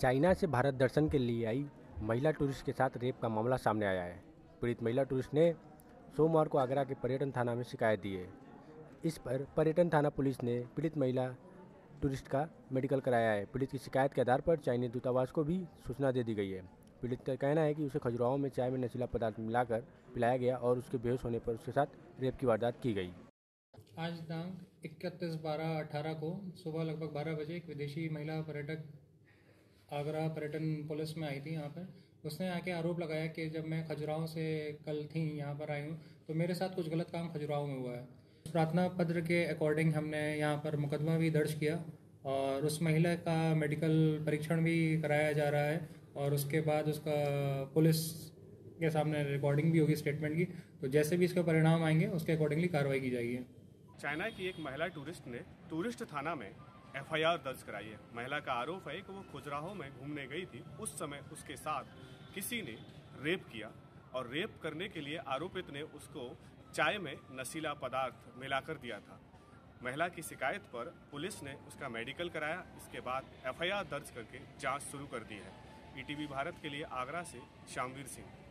China से भारत दर्शन के लिए आई महिला टूरिस्ट के साथ रेप का मामला सामने आया है। पीड़ित महिला टूरिस्ट ने सोमवार को आगरा के पर्यटन थाना में शिकायत दी है। इस पर पर्यटन थाना पुलिस ने पीड़ित महिला टूरिस्ट का मेडिकल कराया है। पीड़ित की शिकायत के आधार पर चाइनीज दूतावास को भी सूचना दे दी गई है। पीड़ित का कहना है कि उसे खजुराहो में चाय में नशीला पदार्थ मिलाकर पिलाया गया और उसके बेहोश होने पर उसके साथ रेप की वारदात की गई। आज दिनांक 31/12/18 को सुबह लगभग 12 बजे एक विदेशी महिला पर्यटक आगरा पर्यटन पुलिस में आई थी। यहाँ पर उसने आके आरोप लगाया कि जब मैं खजुराहो से कल थी यहाँ पर आई हूँ तो मेरे साथ कुछ गलत काम खजुराहो में हुआ है। प्रार्थना पत्र के अकॉर्डिंग हमने यहाँ पर मुकदमा भी दर्ज किया और उस महिला का मेडिकल परीक्षण भी कराया जा रहा है और उसके बाद उसका पुलिस के सामने रिकॉर्डिंग भी होगी स्टेटमेंट की, तो जैसे भी इसके परिणाम आएंगे उसके अकॉर्डिंगली कार्रवाई की जाएगी। चाइना की एक महिला टूरिस्ट ने टूरिस्ट थाना में एफआईआर दर्ज कराई है। महिला का आरोप है कि वो खजुराहो में घूमने गई थी, उस समय उसके साथ किसी ने रेप किया और रेप करने के लिए आरोपित ने उसको चाय में नशीला पदार्थ मिलाकर दिया था। महिला की शिकायत पर पुलिस ने उसका मेडिकल कराया। इसके बाद एफआईआर दर्ज करके जाँच शुरू कर दी है। ईटीवी भारत के लिए आगरा से श्यामवीर सिंह।